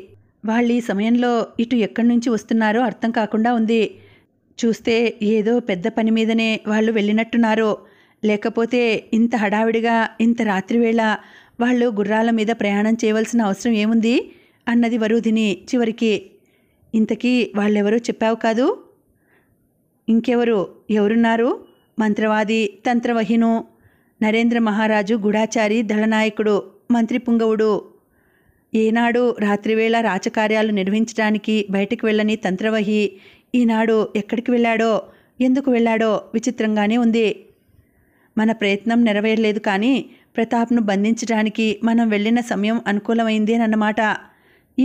వాళ్ళీ సమయంలో ఇటు ఎక్కడి నుంచి వస్తున్నారో అర్థం కాకుండా ఉంది. చూస్తే ఏదో పెద్ద పని మీదనే వాళ్ళు వెళ్ళినట్టున్నారు. లేకపోతే ఇంత హడావిడిగా ఇంత రాత్రివేళ వాళ్ళు గుర్రాల మీద ప్రయాణం చేయవలసిన అవసరం ఏముంది అన్నది వరూధిని చివరికి. ఇంతకీ వాళ్ళెవరో చెప్పావు కాదు? ఇంకెవరు? ఎవరున్నారు? మంత్రవాది, తంత్రవహిను, నరేంద్ర మహారాజు గూఢచారి దళనాయకుడు, మంత్రి పుంగవుడు. ఏనాడు రాత్రివేళ రాచకార్యాలు నిర్వహించడానికి బయటకు వెళ్ళని తంత్రవహి ఈనాడు ఎక్కడికి వెళ్ళాడో, ఎందుకు వెళ్ళాడో విచిత్రంగానే ఉంది. మన ప్రయత్నం నెరవేరలేదు. కానీ ప్రతాప్ను బంధించడానికి మనం వెళ్ళిన సమయం అనుకూలమైందేనన్నమాట.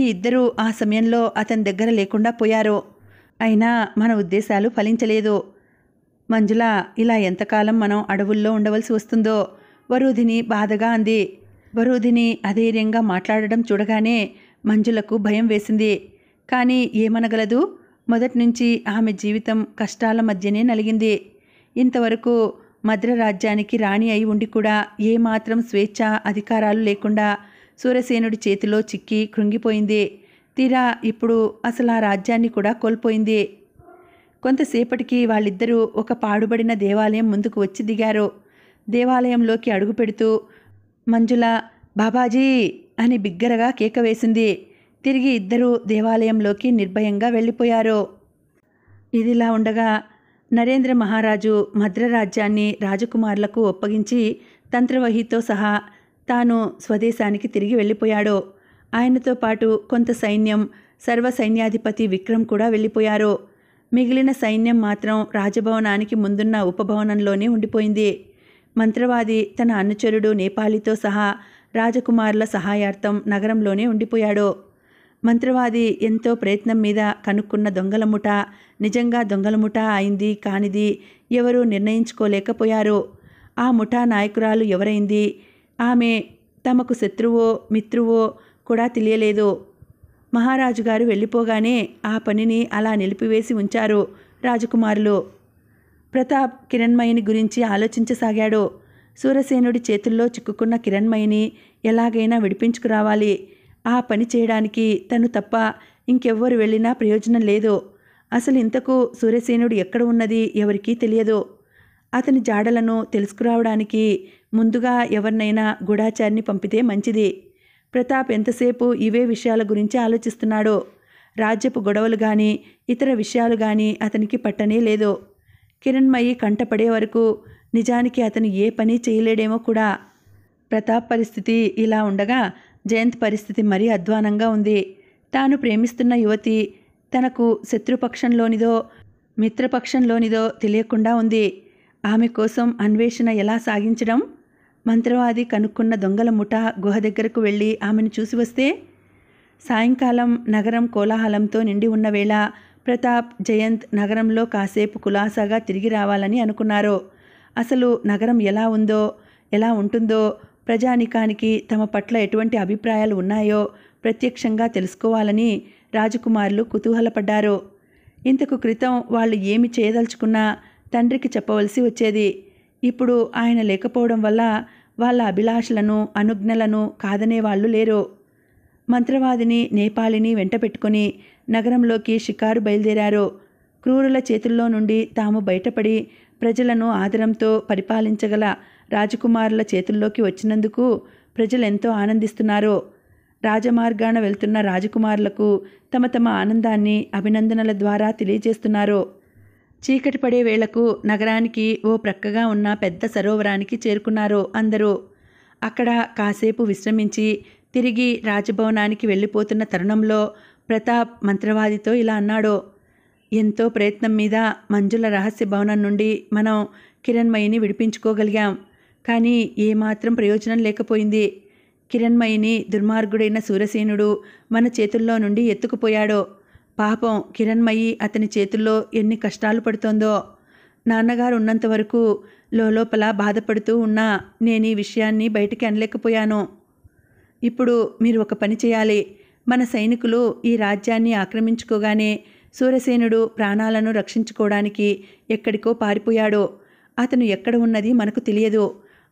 ఈ ఇద్దరూ ఆ సమయంలో అతని దగ్గర లేకుండా పోయారు. అయినా మన ఉద్దేశాలు ఫలించలేదు. మంజుల, ఇలా ఎంతకాలం మనం అడవుల్లో ఉండవలసి వస్తుందో వరూధిని బాధగా అంది. వరూధిని అధైర్యంగా మాట్లాడడం చూడగానే మంజులకు భయం వేసింది. కానీ ఏమనగలదు. మొదటి నుంచి ఆమె జీవితం కష్టాల మధ్యనే నలిగింది. ఇంతవరకు మద్ర రాజ్యానికి రాణి అయి ఉండి కూడా ఏమాత్రం స్వేచ్ఛ అధికారాలు లేకుండా సూరసేనుడి చేతిలో చిక్కి కృంగిపోయింది. తీరా ఇప్పుడు అసలు ఆ రాజ్యాన్ని కూడా కోల్పోయింది. కొంతసేపటికి వాళ్ళిద్దరూ ఒక పాడుబడిన దేవాలయం ముందుకు వచ్చి దిగారు. దేవాలయంలోకి అడుగు పెడుతూ మంజుల బాబాజీ అని బిగ్గరగా కేక వేసింది. తిరిగి ఇద్దరూ దేవాలయంలోకి నిర్భయంగా వెళ్ళిపోయారు. ఇదిలా ఉండగా నరేంద్ర మహారాజు మద్రరాజ్యాన్ని రాజకుమారులకు ఒప్పగించి తంత్రవహితో సహా తాను స్వదేశానికి తిరిగి వెళ్ళిపోయాడు. ఆయనతో పాటు కొంత సైన్యం, సర్వసైన్యాధిపతి విక్రమ్ కూడా వెళ్ళిపోయారు. మిగిలిన సైన్యం మాత్రం రాజభవనానికి ముందున్న ఉపభవనంలోనే ఉండిపోయింది. మంత్రవాది తన అనుచరుడు నేపాలితో సహా రాజకుమారుల సహాయార్థం నగరంలోనే ఉండిపోయాడు. మంత్రవాది ఎంతో ప్రయత్నం మీద కనుక్కున్న దొంగల ముఠ నిజంగా దొంగల ముఠ అయింది. కానిది ఎవరూ నిర్ణయించుకోలేకపోయారు. ఆ ముఠా నాయకురాలు ఎవరైంది? ఆమె తమకు శత్రువో మిత్రువో కూడా తెలియలేదు. మహారాజు గారు వెళ్ళిపోగానే ఆ పనిని అలా నిలిపివేసి ఉంచారు రాజకుమారులు. ప్రతాప్ కిరణ్మయిని గురించి ఆలోచించసాగాడు. సూరసేనుడి చేతుల్లో చిక్కుకున్న కిరణ్మయిని ఎలాగైనా విడిపించుకురావాలి. ఆ పని చేయడానికి తను తప్ప ఇంకెవ్వరు వెళ్ళినా ప్రయోజనం లేదు. అసలు ఇంతకు సూరసేనుడు ఎక్కడ ఉన్నది ఎవరికీ తెలియదు. అతని జాడలను తెలుసుకురావడానికి ముందుగా ఎవరినైనా గూఢాచారిని పంపితే మంచిది. ప్రతాప్ ఎంతసేపు ఇవే విషయాల గురించి ఆలోచిస్తున్నాడో. రాజ్యపు గొడవలు కానీ ఇతర విషయాలు కానీ అతనికి పట్టనే లేదు. కిరణ్మయి కంటపడే వరకు నిజానికి అతను ఏ పని చేయలేడేమో కూడా. ప్రతాప్ పరిస్థితి ఇలా ఉండగా జయంత్ పరిస్థితి మరీ అధ్వానంగా ఉంది. తాను ప్రేమిస్తున్న యువతి తనకు శత్రుపక్షంలోనిదో మిత్రపక్షంలోనిదో తెలియకుండా ఉంది. ఆమె కోసం అన్వేషణ ఎలా సాగించడం? మంత్రవాది కనుక్కున్న దొంగల ముఠా గుహ దగ్గరకు వెళ్ళి ఆమెను చూసి వస్తే. సాయంకాలం నగరం కోలాహలంతో నిండి ఉన్న వేళ ప్రతాప్ జయంత్ నగరంలో కాసేపు కులాసాగా తిరిగి రావాలని అనుకున్నారు. అసలు నగరం ఎలా ఉందో ఎలా ఉంటుందో, ప్రజానికానికి తమ పట్ల ఎటువంటి అభిప్రాయాలు ఉన్నాయో ప్రత్యక్షంగా తెలుసుకోవాలని రాజకుమారులు కుతూహలపడ్డారు. ఇంతకు క్రితం వాళ్ళు ఏమి చేయదలుచుకున్నా తండ్రికి చెప్పవలసి వచ్చేది. ఇప్పుడు ఆయన లేకపోవడం వల్ల వాళ్ళ అభిలాషలను అనుజ్ఞలను కాదనేవాళ్ళు లేరు. మంత్రవాదిని నేపాలిని వెంట పెట్టుకుని నగరంలోకి షికారు బయలుదేరారు. క్రూరుల చేతుల్లో నుండి తాము బయటపడి ప్రజలను ఆదరంతో పరిపాలించగల రాజకుమారుల చేతుల్లోకి వచ్చినందుకు ప్రజలెంతో ఆనందిస్తున్నారు. రాజమార్గాన వెళ్తున్న రాజకుమారులకు తమ తమ ఆనందాన్ని అభినందనల ద్వారా తెలియజేస్తున్నారు. చీకటి పడే వేళకు నగరానికి ఓ ప్రక్కగా ఉన్న పెద్ద సరోవరానికి చేరుకున్నారు అందరూ. అక్కడ కాసేపు విశ్రమించి తిరిగి రాజభవనానికి వెళ్ళిపోతున్న తరుణంలో ప్రతాప్ మంత్రవాదితో ఇలా అన్నాడు. ఎంతో ప్రయత్నం మీద మంజుల రహస్య భవనం నుండి మనం కిరణ్మయిని విడిపించుకోగలిగాం. కానీ ఏమాత్రం ప్రయోజనం లేకపోయింది. కిరణ్మయిని దుర్మార్గుడైన సూరసేనుడు మన చేతుల్లో నుండి ఎత్తుకుపోయాడు. పాపం కిరణ్మయి అతని చేతుల్లో ఎన్ని కష్టాలు పడుతోందో. నాన్నగారు ఉన్నంత వరకు లోపల బాధపడుతూ ఉన్నా నేను ఈ విషయాన్ని బయటికి అనలేకపోయాను. ఇప్పుడు మీరు ఒక పని చేయాలి. మన సైనికులు ఈ రాజ్యాన్ని ఆక్రమించుకోగానే సూరసేనుడు ప్రాణాలను రక్షించుకోవడానికి ఎక్కడికో పారిపోయాడు. అతను ఎక్కడ ఉన్నది మనకు తెలియదు.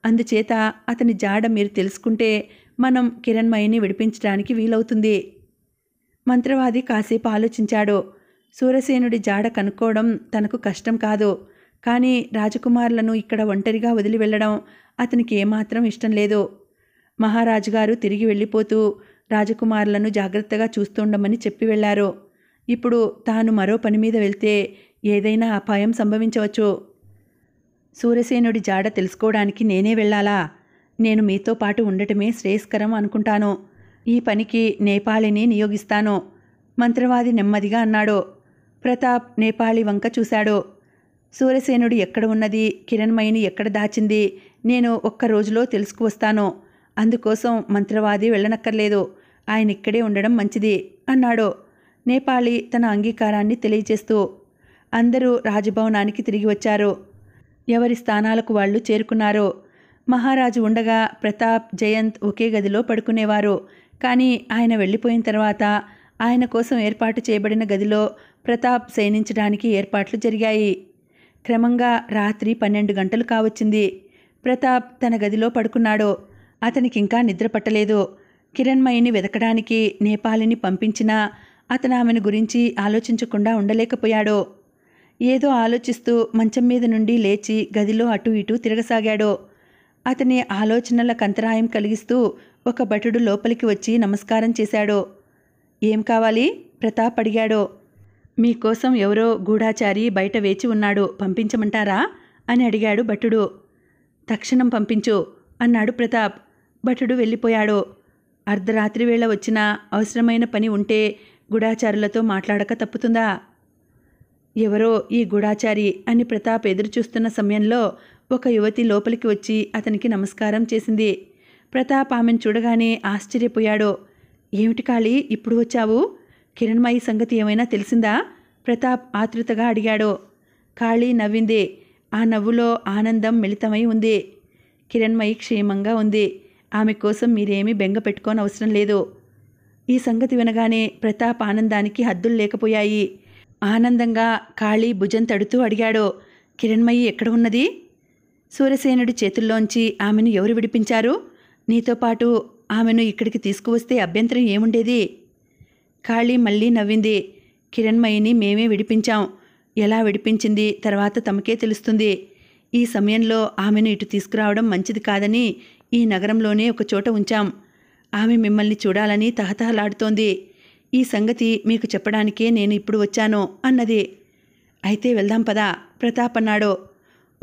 అందుచేత అతని జాడ మీరు తెలుసుకుంటే మనం కిరణ్మయిని విడిపించడానికి వీలవుతుంది. మంత్రవాది కాసేపు ఆలోచించాడు. సూరసేనుడి జాడ కనుక్కోవడం తనకు కష్టం కాదు. కానీ రాజకుమారులను ఇక్కడ ఒంటరిగా వదిలి వెళ్ళడం అతనికి ఏమాత్రం ఇష్టం లేదు. మహారాజు గారు తిరిగి వెళ్ళిపోతూ రాజకుమారులను జాగ్రత్తగా చూస్తుండమని చెప్పి వెళ్లారు. ఇప్పుడు తాను మరో పని మీద వెళ్తే ఏదైనా అపాయం సంభవించవచ్చు. సూరసేనుడి జాడ తెలుసుకోవడానికి నేనే వెళ్ళాలా? నేను మీతో పాటు ఉండటమే శ్రేయస్కరం అనుకుంటాను. ఈ పనికి నేపాలిని నియోగిస్తాను. మంత్రవాది నెమ్మదిగా అన్నాడు. ప్రతాప్ నేపాలి వంక చూశాడు. సూరసేనుడు ఎక్కడ ఉన్నది, కిరణ్మయిని ఎక్కడ దాచింది నేను ఒక్క రోజులో తెలుసుకువస్తాను. అందుకోసం మంత్రవాది వెళ్ళనక్కర్లేదు. ఆయన ఇక్కడే ఉండడం మంచిది అన్నాడు నేపాలి తన అంగీకారాన్ని తెలియజేస్తూ. అందరూ రాజభవనానికి తిరిగి వచ్చారు. ఎవరి స్థానాలకు వాళ్ళు చేరుకున్నారు. మహారాజు ఉండగా ప్రతాప్ జయంత్ ఒకే గదిలో పడుకునేవారు. కానీ ఆయన వెళ్ళిపోయిన తర్వాత ఆయన కోసం ఏర్పాటు చేయబడిన గదిలో ప్రతాప్ శయనించడానికి ఏర్పాట్లు జరిగాయి. క్రమంగా రాత్రి పన్నెండు గంటలు కావచ్చింది. ప్రతాప్ తన గదిలో పడుకున్నాడు. అతనికింకా నిద్ర పట్టలేదు. కిరణ్మయిని వెతకడానికి నేపాలిని పంపించినా అతను ఆమెను గురించి ఆలోచించకుండా ఉండలేకపోయాడు. ఏదో ఆలోచిస్తూ మంచం మీద నుండి లేచి గదిలో అటూ ఇటూ తిరగసాగాడు. అతని ఆలోచనలకు అంతరాయం కలిగిస్తూ ఒక భటుడు లోపలికి వచ్చి నమస్కారం చేశాడు. ఏం కావాలి ప్రతాప్ అడిగాడు. మీకోసం ఎవరో గూఢాచారి బయట వేచి ఉన్నాడు, పంపించమంటారా అని అడిగాడు భటుడు. తక్షణం పంపించు అన్నాడు ప్రతాప్. భటుడు వెళ్ళిపోయాడు. అర్ధరాత్రి వేళ వచ్చినా అవసరమైన పని ఉంటే గూఢాచారులతో మాట్లాడక తప్పుతుందా? ఎవరో ఈ గూఢాచారి అని ప్రతాప్ ఎదురుచూస్తున్న సమయంలో ఒక యువతి లోపలికి వచ్చి అతనికి నమస్కారం చేసింది. ప్రతాప్ ఆమెను చూడగానే ఆశ్చర్యపోయాడు. ఏమిటి కాళీ ఇప్పుడు వచ్చావు? కిరణ్మయి సంగతి ఏమైనా తెలిసిందా? ప్రతాప్ ఆతృతగా అడిగాడు. కాళీ నవ్వింది. ఆ నవ్వులో ఆనందం మిళితమై ఉంది. కిరణ్మయి క్షేమంగా ఉంది. ఆమె కోసం మీరేమీ బెంగ పెట్టుకోనవసరం లేదు. ఈ సంగతి వినగానే ప్రతాప్ ఆనందానికి హద్దులు లేకపోయాయి. ఆనందంగా కాళీ భుజం తడుతూ అడిగాడు. కిరణ్మయి ఎక్కడ ఉన్నది? సూర్యసేనుడి చేతుల్లోంచి ఆమెను ఎవరు విడిపించారు? నీతో పాటు ఆమెను ఇక్కడికి తీసుకువస్తే అభ్యంతరం ఏముండేది? కాళీ మళ్ళీ నవ్వింది. కిరణ్మయిని మేమే విడిపించాం. ఎలా విడిపించింది తర్వాత తమకే తెలుస్తుంది. ఈ సమయంలో ఆమెను ఇటు తీసుకురావడం మంచిది కాదని ఈ నగరంలోనే ఒక చోట ఉంచాం. ఆమె మిమ్మల్ని చూడాలని తహతహలాడుతోంది. ఈ సంగతి మీకు చెప్పడానికే నేను ఇప్పుడు వచ్చాను అన్నది. అయితే వెళ్దాం పదా ప్రతాప్ అన్నాడు.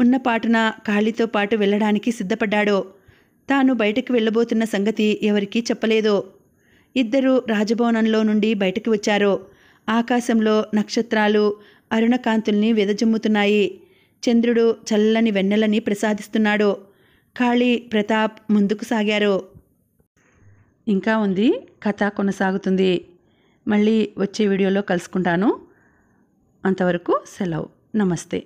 ఉన్నపాటున కాళీతో పాటు వెళ్ళడానికి సిద్ధపడ్డాడు. తాను బయటకు వెళ్ళబోతున్న సంగతి ఎవరికీ చెప్పలేదు. ఇద్దరూ రాజభవనంలో నుండి బయటకు వచ్చారు. ఆకాశంలో నక్షత్రాలు అరుణకాంతుల్ని వెదజమ్ముతున్నాయి. చంద్రుడు చల్లని వెన్నెలని ప్రసాదిస్తున్నాడు. కాళీ ప్రతాప్ ముందుకు సాగారు. ఇంకా ఉంది, కథ కొనసాగుతుంది. మళ్ళీ వచ్చే వీడియోలో కలుసుకుంటాను. అంతవరకు సెలవు. నమస్తే.